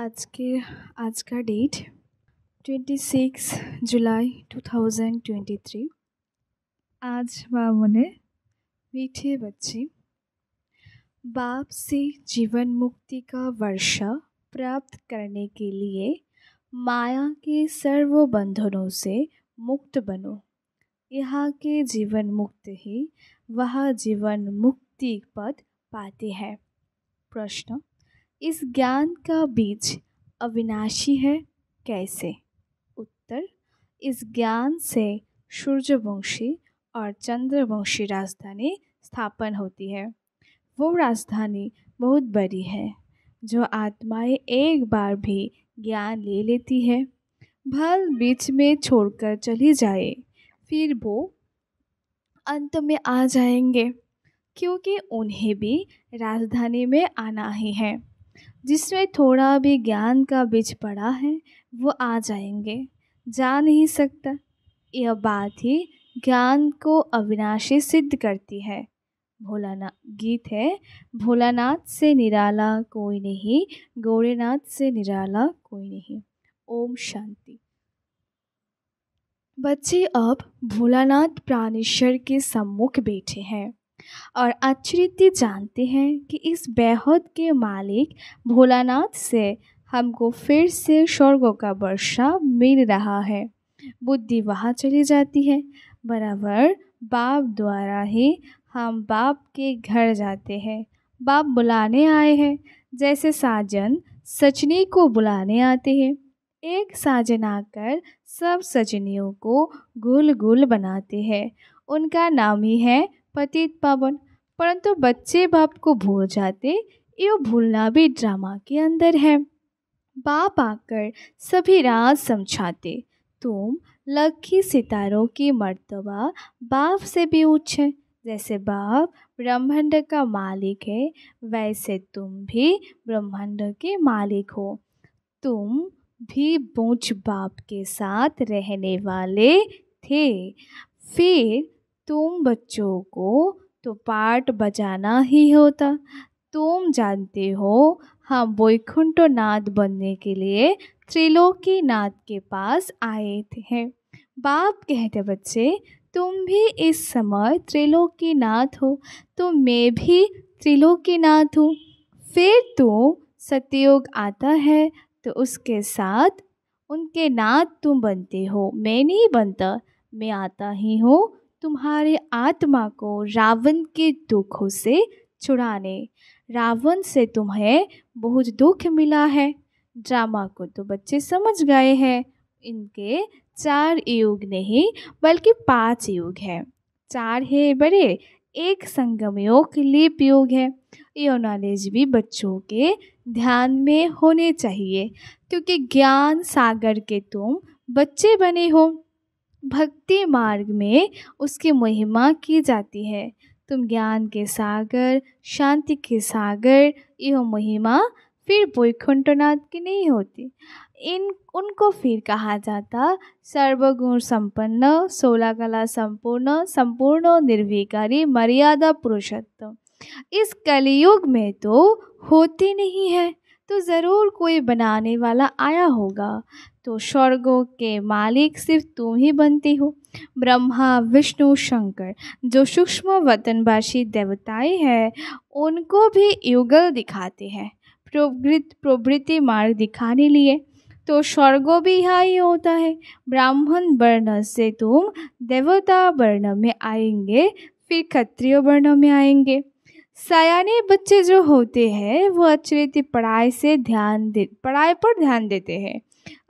आज का डेट 26 जुलाई 2023। आज बामुने मीठे बच्चे बाप से जीवन मुक्ति का वर्षा प्राप्त करने के लिए माया के सर्व बंधनों से मुक्त बनो। यहाँ के जीवन मुक्त ही वह जीवन मुक्ति पद पाते हैं। प्रश्न: इस ज्ञान का बीज अविनाशी है कैसे? उत्तर: इस ज्ञान से सूर्यवंशी और चंद्रवंशी राजधानी स्थापन होती है। वो राजधानी बहुत बड़ी है। जो आत्माएं एक बार भी ज्ञान ले लेती है, भल बीच में छोड़कर चली जाए, फिर वो अंत में आ जाएंगे, क्योंकि उन्हें भी राजधानी में आना ही है। जिसमें थोड़ा भी ज्ञान का बीज पड़ा है वो आ जाएंगे, जा नहीं सकता। यह बात ही ज्ञान को अविनाशी सिद्ध करती है। भोलानाथ गीत है, भोलानाथ से निराला कोई नहीं, गौरीनाथ से निराला कोई नहीं। ओम शांति। बच्चे अब भोलानाथ प्राणेश्वर के सम्मुख बैठे हैं और अच्छी रीति जानते हैं कि इस बेहद के मालिक भोलानाथ से हमको फिर से स्वर्गों का वर्षा मिल रहा है। बुद्धि वहाँ चली जाती है। बराबर बाप द्वारा ही हम बाप के घर जाते हैं। बाप बुलाने आए हैं, जैसे साजन सजनी को बुलाने आते हैं। एक साजन आकर सब सजनियों को गुल गुल बनाते हैं। उनका नाम ही है पतित पावन। परंतु बच्चे बाप को भूल जाते। ये भूलना भी ड्रामा के अंदर है। बाप आकर सभी राज समझाते। तुम लकी सितारों की मर्तबा बाप से भी उच्च है। जैसे बाप ब्रह्मांड का मालिक है, वैसे तुम भी ब्रह्मांड के मालिक हो। तुम भी बोझ बाप के साथ रहने वाले थे, फिर तुम बच्चों को तो पाठ बजाना ही होता। तुम जानते हो हम वैकुंठ नाथ बनने के लिए त्रिलोकी नाथ के पास आए थे। बाप कहते बच्चे तुम भी इस समय त्रिलोकी नाथ हो, तो मैं भी त्रिलोकी नाथ हूँ। फिर तो सतयुग आता है, तो उसके साथ उनके नाथ तुम बनते हो। मैं नहीं बनता, मैं आता ही हूँ तुम्हारे आत्मा को रावण के दुखों से छुड़ाने। रावण से तुम्हें बहुत दुख मिला है। ड्रामा को तो बच्चे समझ गए हैं। इनके 4 युग नहीं बल्कि 5 युग है। 4 है बड़े, एक संगम योग लीप योग है। ये नॉलेज भी बच्चों के ध्यान में होने चाहिए, क्योंकि ज्ञान सागर के तुम बच्चे बने हो। भक्ति मार्ग में उसकी महिमा की जाती है। तुम ज्ञान के सागर, शांति के सागर, यह महिमा फिर वैकुंठनाथ की नहीं होती। उनको फिर कहा जाता सर्वगुण संपन्न, 16 कला संपूर्ण, संपूर्ण निर्विकारी, मर्यादा पुरुषोत्तम। इस कलयुग में तो होती नहीं है, तो ज़रूर कोई बनाने वाला आया होगा। तो स्वर्गों के मालिक सिर्फ तुम ही बनते हो। ब्रह्मा, विष्णु, शंकर जो सूक्ष्म वतनवासी देवताएं हैं, उनको भी युगल दिखाते हैं, प्रवृत्ति मार्ग दिखाने लिए। तो स्वर्गों भी यहाँ ही होता है। ब्राह्मण वर्ण से तुम देवता वर्ण में आएंगे, फिर क्षत्रिय वर्ण में आएंगे। सयाने बच्चे जो होते हैं वो अच्छी रीति पढ़ाई पर ध्यान देते हैं।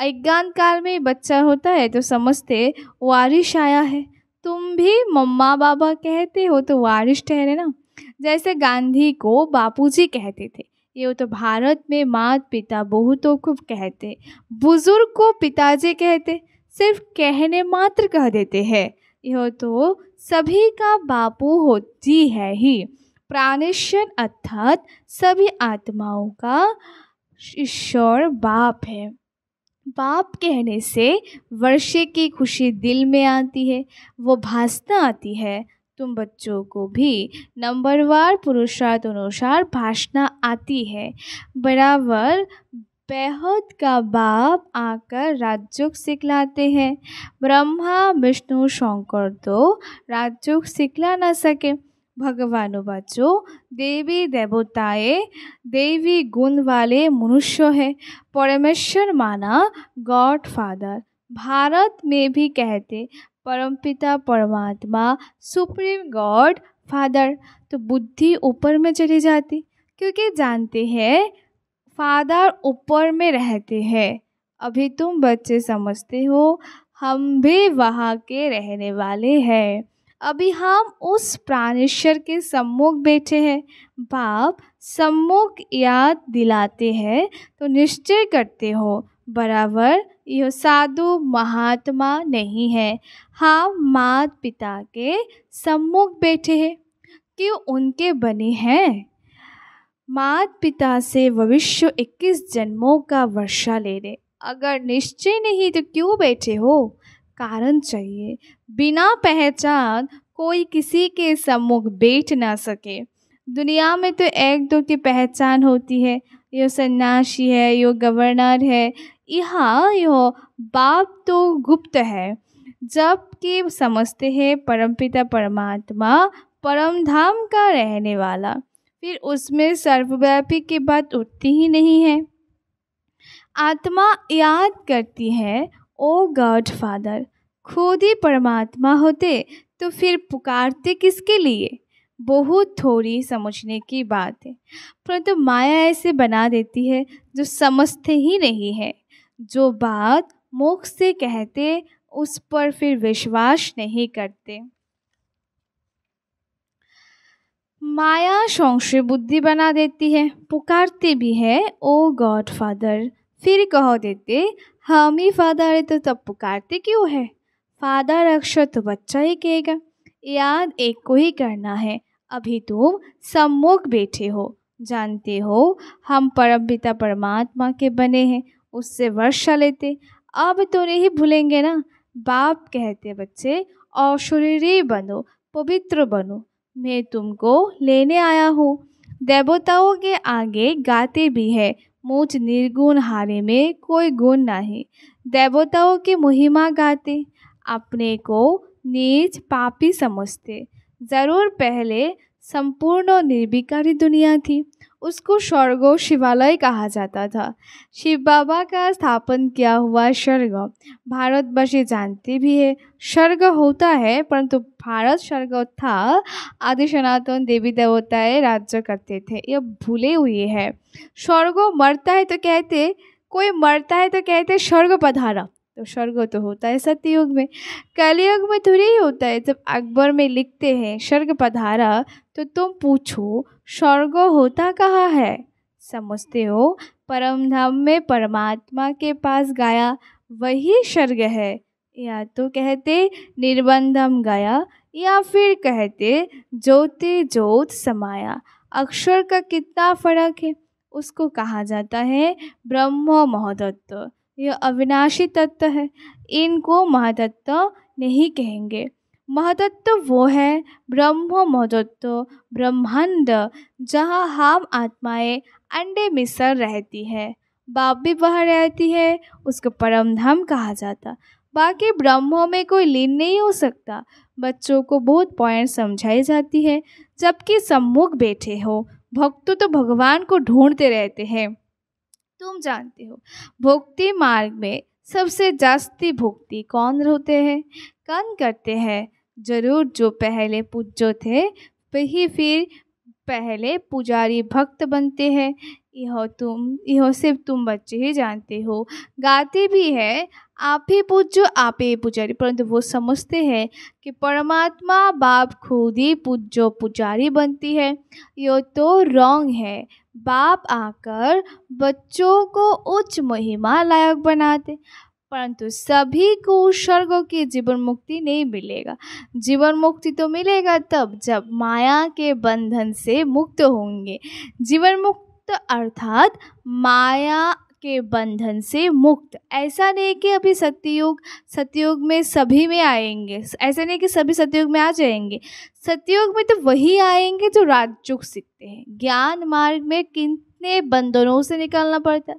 अज्ञान काल में बच्चा होता है तो समझते वारिश आया है। तुम भी मम्मा बाबा कहते हो तो वारिश ठहरे ना। जैसे गांधी को बापूजी कहते थे, ये तो भारत में माता पिता बहुतों को कहते, बुजुर्ग को पिताजी कहते, सिर्फ कहने मात्र कह देते हैं। यह तो सभी का बापू होती है ही। प्राणेश्वर अर्थात सभी आत्माओं का ईश्वर बाप है। बाप कहने से वर्षे की खुशी दिल में आती है, वो भासना आती है। तुम बच्चों को भी नंबरवार पुरुषार्थ अनुसार भाषणा आती है। बराबर पैहद का बाप आकर राजयोग सिखलाते हैं। ब्रह्मा विष्णु शंकर तो राजयोग सिखला ना सके। भगवानों बच्चों, देवी देवताएं देवी गुण वाले मनुष्य हैं। परमेश्वर माना गॉड फादर। भारत में भी कहते परमपिता परमात्मा, सुप्रीम गॉड फादर। तो बुद्धि ऊपर में चली जाती, क्योंकि जानते हैं फादर ऊपर में रहते हैं। अभी तुम बच्चे समझते हो, हम भी वहाँ के रहने वाले हैं। अभी हम उस प्राणेश्वर के सम्मुख बैठे हैं। बाप सम्मुख याद दिलाते हैं तो निश्चय करते हो, बराबर यह साधु महात्मा नहीं है, हम माता पिता के सम्मुख बैठे हैं। क्यों उनके बने हैं? माता पिता से भविष्य 21 जन्मों का वर्षा ले रहे। अगर निश्चय नहीं तो क्यों बैठे हो? कारण चाहिए। बिना पहचान कोई किसी के सम्मुख बैठ ना सके। दुनिया में तो एक दो की पहचान होती है, यो सन्यासी है, यो गवर्नर है, यहाँ यो बाप तो गुप्त है। जबकि समझते हैं परमपिता परमात्मा परमधाम का रहने वाला, फिर उसमें सर्वव्यापी की बात उठती ही नहीं है। आत्मा याद करती है ओ गॉड फादर। खुद ही परमात्मा होते तो फिर पुकारते किसके लिए? बहुत थोड़ी समझने की बात है, परंतु माया ऐसे बना देती है जो समझते ही नहीं है। जो बात मुख से कहते उस पर फिर विश्वास नहीं करते। माया संशय बुद्धि बना देती है। पुकारते भी है ओ गॉड फादर, फिर कह देते हम ही फादर है, तो तब पुकारते क्यों है? फादर अक्षर तो बच्चा ही कहेगा। याद एक को ही करना है। अभी तुम सम्मुख बैठे हो, जानते हो हम परमपिता परमात्मा के बने हैं, उससे वर्षा लेते। अब तो नहीं भूलेंगे ना। बाप कहते बच्चे औशरीरी बनो, पवित्र बनो, मैं तुमको लेने आया हूँ। देवताओं के आगे गाते भी है मुझ निर्गुण, हारे में कोई गुण नहीं। देवताओं की महिमा गाते, अपने को नीच पापी समझते। जरूर पहले संपूर्ण निर्विकारी दुनिया थी, उसको स्वर्ग शिवालय कहा जाता था। शिव बाबा का स्थापन किया हुआ स्वर्ग। भारतवासी जानते भी है स्वर्ग होता है, परंतु भारत स्वर्ग था। आदि सनातन देवी देवताएं राज्य करते थे, यह भूले हुए है। स्वर्ग मरता है तो कहते, कोई मरता है तो कहते स्वर्ग पधारा। तो स्वर्ग तो होता है सत्ययुग में, कलयुग में थोड़ी ही होता है। जब अकबर में लिखते हैं स्वर्ग पधारा, तो तुम पूछो स्वर्ग होता कहाँ है? समझते हो परमधाम में परमात्मा के पास गया, वही स्वर्ग है। या तो कहते निर्बंधम गया, या फिर कहते ज्योति ज्योत समाया। अक्षर का कितना फर्क है। उसको कहा जाता है ब्रह्म महतत्व। यह अविनाशी तत्व है, इनको महतत्व नहीं कहेंगे। महतत्व वो है ब्रह्म महतत्व, ब्रह्मांड जहाँ हम आत्माएं अंडे मिसल रहती है। बाप भी वहाँ रहती है, उसको परमधाम कहा जाता। बाकी ब्रह्म में कोई लीन नहीं हो सकता। बच्चों को बहुत पॉइंट समझाई जाती है। जबकि सम्मुख बैठे हो, भक्तों तो भगवान को ढूंढते रहते हैं। तुम जानते हो भक्ति मार्ग में सबसे जास्ती भक्ति कौन होते हैं? कौन करते हैं? जरूर जो पहले पूज्य थे वही फिर पहले पुजारी भक्त बनते हैं। यह सिर्फ तुम बच्चे ही जानते हो। गाते भी है आप ही पूज्य आप ही पुजारी, परंतु वो समझते हैं कि परमात्मा बाप खुद ही पूज्य पुजारी बनती है। यह तो रॉन्ग है। बाप आकर बच्चों को उच्च महिमा लायक बनाते, परंतु सभी को स्वर्ग की जीवन मुक्ति नहीं मिलेगा। जीवन मुक्ति तो मिलेगा तब जब माया के बंधन से मुक्त होंगे। जीवन मुक्त अर्थात माया के बंधन से मुक्त। ऐसा नहीं कि अभी सत्ययुग, सत्ययुग में सभी में आएंगे। ऐसा नहीं कि सभी सत्ययुग में आ जाएंगे। सत्ययुग में तो वही आएंगे जो राजयोग सीखते हैं। ज्ञान मार्ग में किन कितने बंधनों से निकालना पड़ता।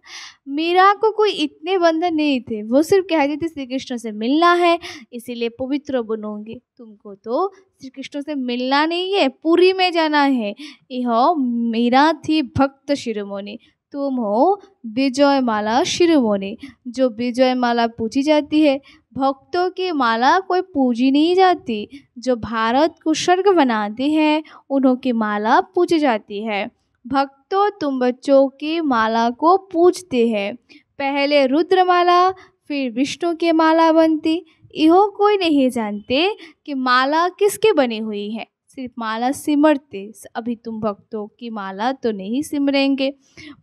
मीरा को कोई इतने बंधन नहीं थे, वो सिर्फ कहती थी श्री कृष्ण से मिलना है इसीलिए पवित्र बनोगे। तुमको तो श्री कृष्ण से मिलना नहीं है, पुरी में जाना है। यह मीरा थी भक्त शिरोमणि, तुम हो विजय माला शिरोमणि। जो विजय माला पूजी जाती है, भक्तों की माला कोई पूजी नहीं जाती। जो भारत को स्वर्ग बनाती है, उन्हों की माला पूजी जाती है। भक्तों, तुम बच्चों की माला को पूजते हैं। पहले रुद्रमाला फिर विष्णु की माला बनती। इहो कोई नहीं जानते कि माला किसके बनी हुई है, सिर्फ माला सिमरते। अभी तुम भक्तों की माला तो नहीं सिमरेंगे।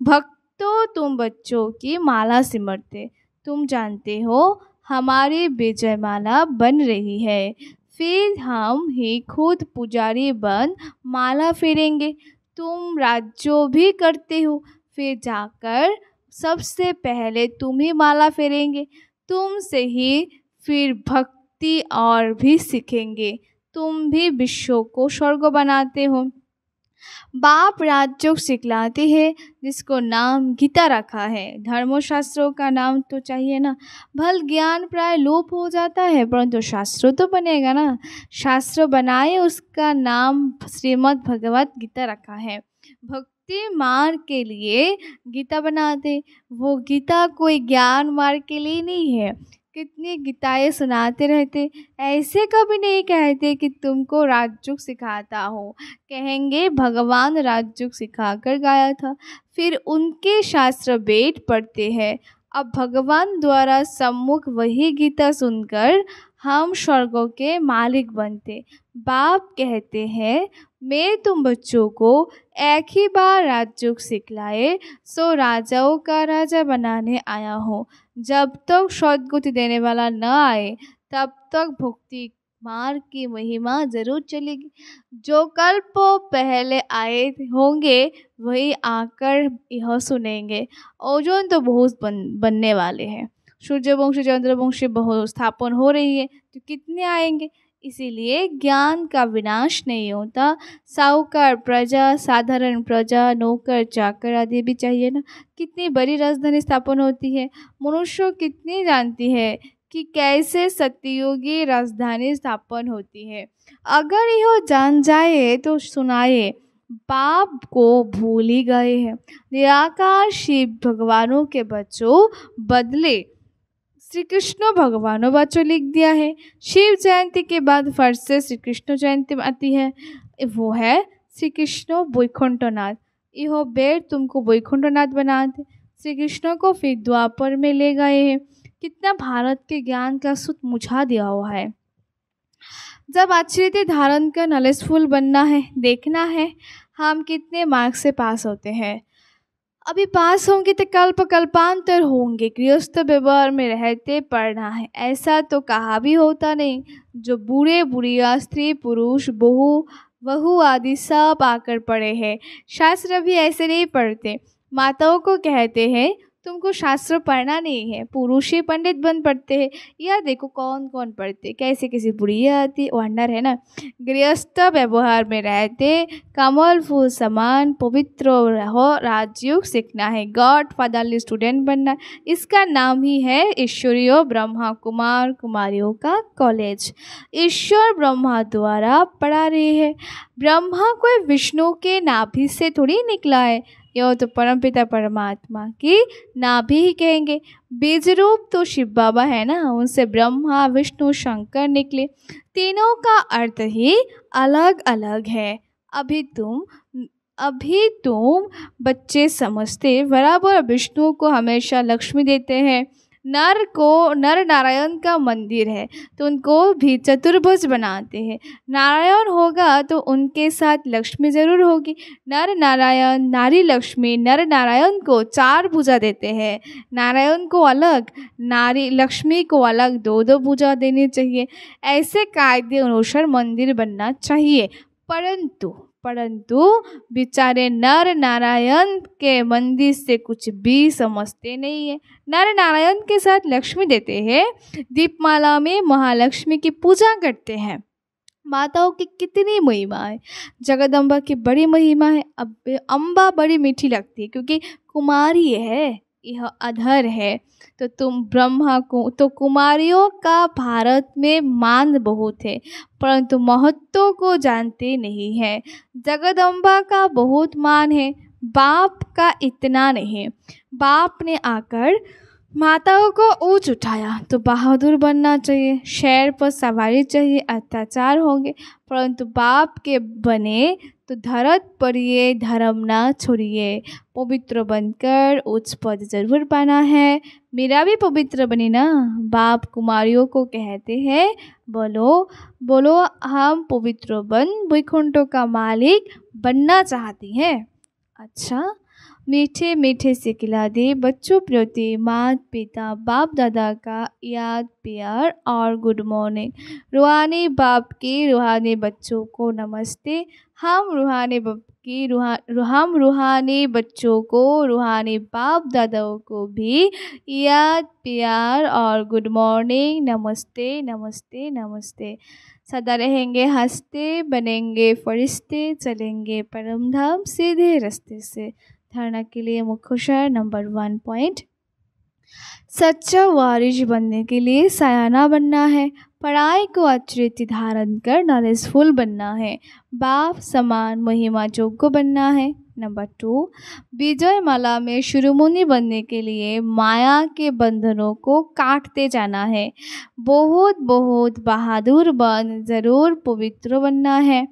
भक्तों, तुम बच्चों की माला सिमरते। तुम जानते हो हमारी विजय माला बन रही है, फिर हम ही खुद पुजारी बन माला फेरेंगे। तुम राज्यों भी करते हो, फिर जाकर सबसे पहले तुम ही माला फेरेंगे। तुम से ही फिर भक्ति और भी सीखेंगे। तुम भी विश्व को स्वर्ग बनाते हो। बाप राज्यों सिखलाते हैं, जिसको नाम गीता रखा है। धर्मशास्त्रों का नाम तो चाहिए ना। भल ज्ञान प्राय लोप हो जाता है, परंतु शास्त्र तो बनेगा ना। शास्त्र बनाए, उसका नाम श्रीमद् भगवत गीता रखा है। भक्ति मार्ग के लिए गीता बनाते। वो गीता कोई ज्ञान मार्ग के लिए नहीं है। कितनी गीताएँ सुनाते रहते, ऐसे कभी नहीं कहते कि तुमको राजयोग सिखाता हो। कहेंगे भगवान राजयोग सिखाकर गया था। फिर उनके शास्त्र वेद पढ़ते हैं। अब भगवान द्वारा सम्मुख वही गीता सुनकर हम स्वर्गों के मालिक बनते। बाप कहते हैं, मैं तुम बच्चों को एक ही बार राजयोग सिखलाए, सो राजाओं का राजा बनाने आया हूँ। जब तक सद्गति देने वाला न आए, तब तक भक्ति मार्ग की महिमा जरूर चलेगी। जो कल्पों पहले आए होंगे, वही आकर यह सुनेंगे। ओजोन तो बहुत बनने वाले हैं। सूर्यवंशी चंद्रवंशी बहुत स्थापन हो रही है, तो कितने आएंगे। इसीलिए ज्ञान का विनाश नहीं होता। साहूकार प्रजा, साधारण प्रजा, नौकर चाकर आदि भी चाहिए ना। कितनी बड़ी राजधानी स्थापन होती है। मनुष्य कितनी जानती है कि कैसे सत्ययोगी राजधानी स्थापन होती है। अगर यह जान जाए तो सुनाए। बाप को भूल ही गए हैं। निराकार शिव भगवानों के बच्चों बदले श्री कृष्ण भगवानों बच्चों लिख दिया है। शिव जयंती के बाद फर्ज से श्री कृष्ण जयंती आती है। वो है श्री कृष्ण वैकुंठनाथ। यह बेर तुमको वैकुंठनाथ बनाते। श्री कृष्ण को फिर द्वापर में ले गए हैं। कितना भारत के ज्ञान का सूत मुझा दिया हुआ है। जब आश्रित धारण का नॉलेजफुल बनना है, देखना है हम कितने मार्ग से पास होते हैं। अभी पास होंगे तो कल्प कल्पांतर होंगे। गृहस्थ व्यवहार में रहते पढ़ना है, ऐसा तो कहा भी होता नहीं। जो बूढ़े बुढ़िया, स्त्री पुरुष, बहू बहू आदि सब आकर पढ़े हैं। शास्त्र भी ऐसे नहीं पढ़ते। माताओं को कहते हैं, तुमको शास्त्र पढ़ना नहीं है, पुरुष ही पंडित बन पढ़ते हैं। यह देखो कौन कौन पढ़ते, कैसे कैसी बुढ़िया आती। वंडर है ना। गृहस्थ व्यवहार में रहते, कमल फूल समान पवित्र रहो। राजयोग सीखना है, गॉड फादरली स्टूडेंट बनना। इसका नाम ही है ईश्वरीय ब्रह्मा कुमार कुमारियों का कॉलेज। ईश्वर ब्रह्मा द्वारा पढ़ा रही है। ब्रह्मा कोई विष्णु के नाभि से थोड़ी निकला है। यह तो परमपिता परमात्मा की नाभि ही कहेंगे। बीज रूप तो शिव बाबा है ना, उनसे ब्रह्मा विष्णु शंकर निकले। तीनों का अर्थ ही अलग अलग है। अभी तुम बच्चे समझते। बराबर विष्णु को हमेशा लक्ष्मी देते हैं। नर नारायण का मंदिर है, तो उनको भी चतुर्भुज बनाते हैं। नारायण होगा तो उनके साथ लक्ष्मी जरूर होगी। नर नारायण, नारी लक्ष्मी। नर नारायण को चार भुजा देते हैं। नारायण को अलग, नारी लक्ष्मी को अलग दो दो भुजा देनी चाहिए। ऐसे कायदे अनुसार मंदिर बनना चाहिए। परंतु बेचारे नर नारायण के मंदिर से कुछ भी समझते नहीं है। नर नारायण के साथ लक्ष्मी देते हैं, दीपमाला में महालक्ष्मी की पूजा करते हैं। माताओं की कितनी महिमा है, जगदम्बा की बड़ी महिमा है। अब अम्बा बड़ी मीठी लगती है क्योंकि कुमारी है, यह अधर है। तो तुम ब्रह्मा को, तो कुमारियों का भारत में मान बहुत है परंतु महत्व को जानते नहीं है। जगदम्बा का बहुत मान है, बाप का इतना नहीं। बाप ने आकर माताओं को ऊंच उठाया तो बहादुर बनना चाहिए, शेर पर सवारी चाहिए, अत्याचार होंगे, परंतु बाप के बने तो धरत पड़िए, धर्म ना छोड़िए, पवित्र बनकर उच्च पद जरूर पाना है। मेरा भी पवित्र बने ना, बाप कुमारियों को कहते हैं। बोलो बोलो, हम पवित्र बन वैकुंठों का मालिक बनना चाहती हैं। अच्छा, मीठे मीठे से खिला दे बच्चों प्रति मात पिता बाप दादा का याद प्यार और गुड मॉर्निंग। रूहानी बाप के रूहानी बच्चों को नमस्ते। हम रूहानी बाप की हम रूहानी बच्चों को, रूहानी बाप दादाओं को भी याद प्यार और गुड मॉर्निंग, नमस्ते नमस्ते नमस्ते। सदा रहेंगे हंसते, बनेंगे फरिश्ते, चलेंगे परमधाम सीधे रास्ते से। धारणा के लिए मुख्यशय नंबर 1 पॉइंट, सच्चा वारिश बनने के लिए सयाना बनना है, पढ़ाई को अच्छी रीति धारण कर नॉलेजफुल बनना है, बाप समान महिमा योग्य बनना है। नंबर 2, विजय माला में शिरोमणि बनने के लिए माया के बंधनों को काटते जाना है, बहुत बहुत बहादुर बन, जरूर पवित्र बनना है।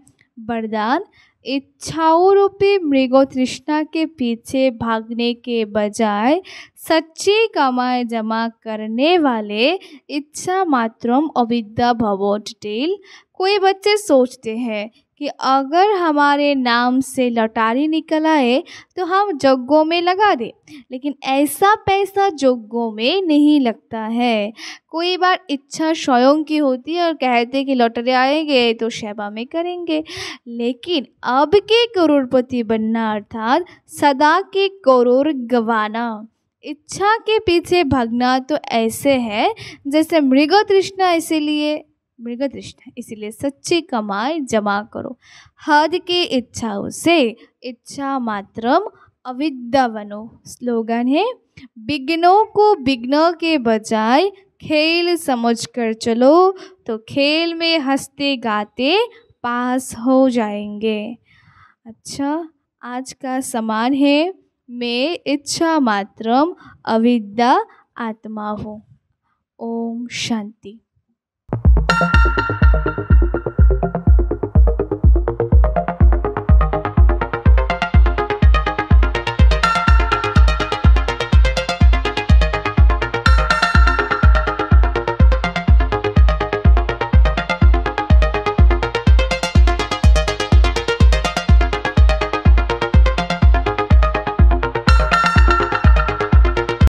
वरदान, इच्छाओं रूपी मृगो तृष्णा के पीछे भागने के बजाय सच्ची कमाई जमा करने वाले इच्छा मात्रम अविद्या भवोट टेल। कोई बच्चे सोचते हैं कि अगर हमारे नाम से लटारी निकल आए तो हम यज्ञों में लगा दें, लेकिन ऐसा पैसा यज्ञों में नहीं लगता है। कोई बार इच्छा स्वयं की होती है और कहते कि लॉटरी आएंगे तो सेवा में करेंगे, लेकिन अब के करोड़पति बनना अर्थात सदा के करोड़ गंवाना, इच्छा के पीछे भागना तो ऐसे है जैसे मृग तृष्णा। इसीलिए सच्ची कमाई जमा करो, हद की इच्छाओं से इच्छा मात्रम अविद्या बनो। स्लोगन है, विघ्नों को विघ्न के बजाय खेल समझकर चलो तो खेल में हंसते गाते पास हो जाएंगे। अच्छा, आज का समान है, मैं इच्छा मात्रम अविद्या आत्मा हूँ। ओम शांति।